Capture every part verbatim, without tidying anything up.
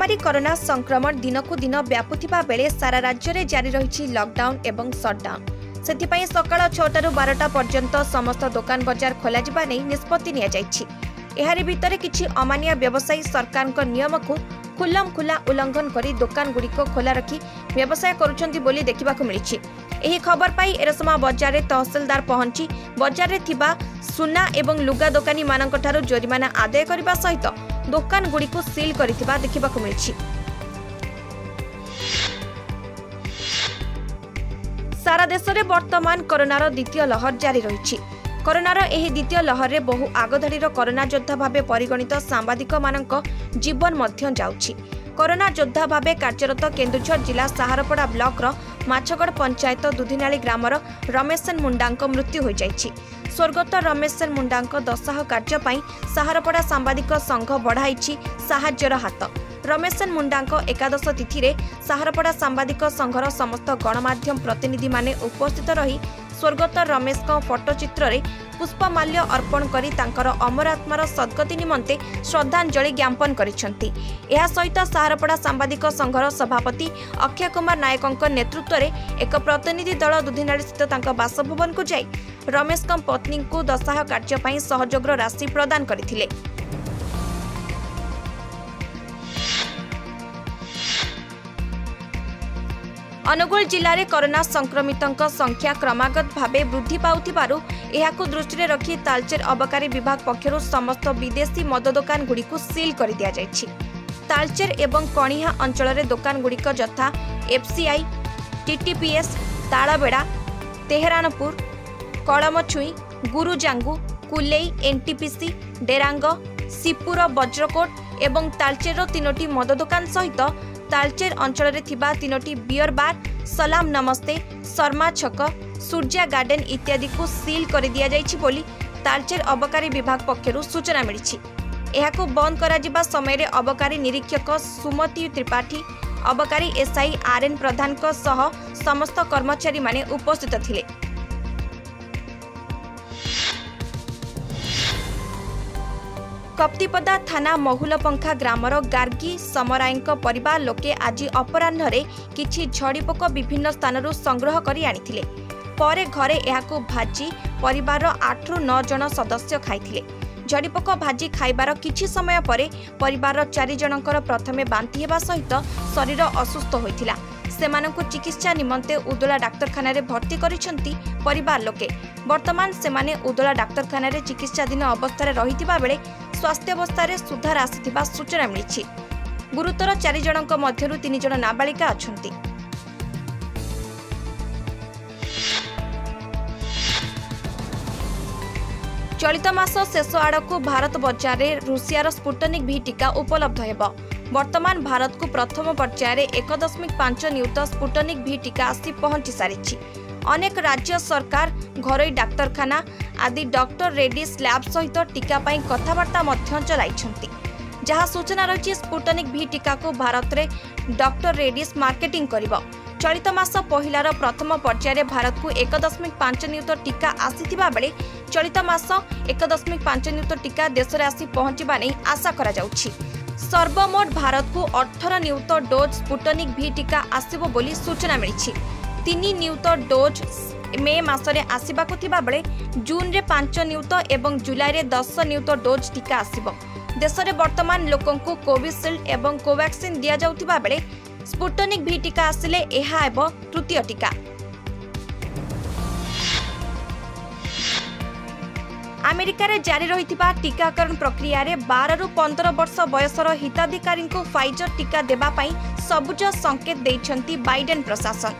महामारी कोरोना संक्रमण दिनकू दिन व्यापुथिबा बेले सारा राज्य में जारी रही लॉकडाउन एवं शटडाउन से सकाळ छह बारटा पर्यंत समस्त दुकान बजार खोल जावा नहीं निष्पत्ति एहारी भितर किछि अमानिया व्यवसायी सरकार को नियम को खुल्लम खुला उल्लंघन करी दुकान गुड़िक खोला रखी व्यवसाय करुछंती बोली देखा मिली। खबर पाई एरसमा बजार में तहसिलदार पहुंची बजार में थिबा सुना एवं लुगा दुकानी मानक ठारू जोरिमाना आदाय करने सहित दुकान गुड़िक सील करथिबा देखा मिली। सारा देश में वर्तमान कोरोनार द्वितीय लहर जारी रही। कोरोनार यह द्वितीय लहर में बहु आगधाड़ीर कोरोना योद्धा भावे परिगणित सांबादिक मानक जीवन मध्य जाउछि। कोरोना योद्धा भावे कार्यरत केन्दुझर जिला सहारपड़ा ब्लॉकर माछगड़ पंचायत दुधिनाली ग्रामर रमेशन मुंडांक मृत्यु हो जाइछि। स्वर्गत रमेशन मुंडांक दशाह कार्य पई सहारपड़ा सांबादिक संघ बढ़ाइछि साहाय्यर हाथ। रमेशन मुंडांक एकादश तिथि में सहारपड़ा सांबादिक संघर समस्त गणमाध्यम प्रतिनिधि माने उपस्थित रही स्वर्गत रमेश फोटोचित्र रे पुष्पमाल्य अर्पण करी तांकर अमर आत्मार सद्गति निमंते श्रद्धांजलि ज्ञापन करिसंती। एहा सहित सहारपड़ा सांबादिक संघर सभापति अक्षय कुमार नायकक नेतृत्व रे एक प्रतिनिधि दल दुधिनाली स्थित तांका बासभवन को जाई रमेश पत्नी को दशाह कार्य पई सहयोगर राशि प्रदान करथिले। अनुगुल जिले में कोरोना संक्रमित संख्या क्रमागत भावे वृद्धि पाउथिबारु एहाकु दृष्टि रखी तालचेर अबकारी विभाग पक्षरु समस्त विदेशी मद दुकान गुड़िक सील कर दिया जायछि। तालचेर एवं कणिहा अंचल रे दुकान गुड़िक यथा FCI TTPS Talabeda Tehranpur Kalamchhui Gurujangu Kulei NTPC Derang Sipur Vajrakot एवं तालचेर तीनोटी मद दुकान सहित तालचेर अंचल रे थिबा तीनोटी बियर बार सलाम नमस्ते शर्मा छक सूर्या गार्डन इत्यादि को सील कर दिया जायछि बोली तालचेर अबकारी विभाग पक्षरु सूचना मिली। एहाको बंद करा जिबा समय रे अबकारी निरीक्षक सुमति त्रिपाठी अबकारी एसआई आरएन प्रधान को सह समस्त कर्मचारी माने उपस्थित थिले। कप्तिपदा थाना महुलपंखा ग्रामर गार्गी समरायंक परिवार लोके आज अपराह्न किछि झड़ीपोक विभिन्न स्थानरू संग्रह करी आनिथिले। परे घरे एहाकु भाजी परिवार आठ रु नौ जन सदस्य खाइथिले। झड़ीपोक भाजी खाइबार किछि समय परे परिवार चारि जनकर प्रथमे बांती हेबा सहित शरीर असुस्थ होइथिला। सेमानंकु चिकित्सा निमंते उदला डाक्तरखाना रे भर्ती करिसंती परिवार लोके। वर्तमान सेमाने उदला डाक्तरखाना रे चिकित्साधीन अवस्था रे रहितिबा बेले स्वास्थ्य अवस्था रे सुधार आसिथिबा सूचना मिलिछि। गुरुतर चारि जनक मध्यरु तीन जन नाबालिका अछंती। चलित मास शेष आड़क भारत बजार रे रूसियार स्पुटनिक भी टीका उपलब्ध हेबो। वर्तमान भारत को प्रथम पर्यायर एक दशमिक पांच नियुत स्पुटनिक भी टीका आसी पहुंची सारी। अनेक राज्य सरकार घरोई डाक्तरखाना आदि डॉक्टर रेड्डीज लैब सहित टीका पाई कथबार्ता मध्य चलाइछंती। जहां सूचना रही स्पुटनिक भी टीका को भारत में डॉक्टर रेड्डीज मार्केटिंग करिबो। चलित मास पहिलार प्रथम पर्यायर भारत को एक दशमिक पांच नियुत टीका आसीथिबा बेले चलित मास एक दशमिक पांच नियुत टीका देश में आसी पहुंचवा नहीं आशा कराउछि। सर्वमोट भारत को अठारह नियुत डोज स्पुटनिक भी टीका आसिबो बोली सूचना मिली। तीन नियुत डोज मे मासरे आसिबा को थिबा बेले जून रे पांच नियुत एवं जुलाई रे दस नियुत डोज टीका आसिबो। देश में वर्तमान लोकंकु कोविशील्ड एवं कोवैक्सीन दिया जाउथिबा बेले स्पुटनिक भी टीका आसिले एहा एबो तृतीय टीका। अमेरिका रे जारी रही टीकाकरण प्रक्रिया रे बारह रु पंद्रह वर्ष बयसर हिताधिकारी को फाइजर टीका देवाई सबुज संकेत देइछंती बाइडेन प्रशासन।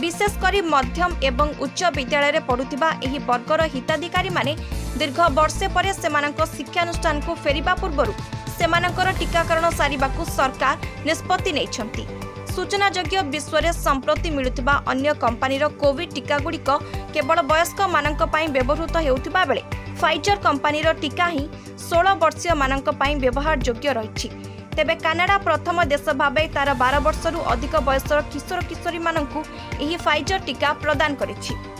विशेषकर मध्यम एवं उच्च विद्यालय रे पढ़ुथिबा एही वर्गर हिताधिकारी माने दीर्घ वर्षे परे सेमानक शिक्षानुष्ठान को फेरिबा पूर्वरु सेमानकर टीकाकरण सारिबाकु सरकार निष्पत्ति नेइछंती। सूचनाजोग्य विश्वर संप्रति मिलुथिबा अन्य कंपनीर कोविड टीका गुड़िक केवल वयस्क मानक पई व्यवहृत हेउथिबा बेले फाइजर कंपनीर टीका ही सोलह वर्षीय मानक पई व्यवहार योग्य रही। तेबे कनाडा प्रथम देश भावे तार बारह वर्ष रु अधिक बयसर किशोर किशोरी मानकु एही फाइजर टीका प्रदान करिछि।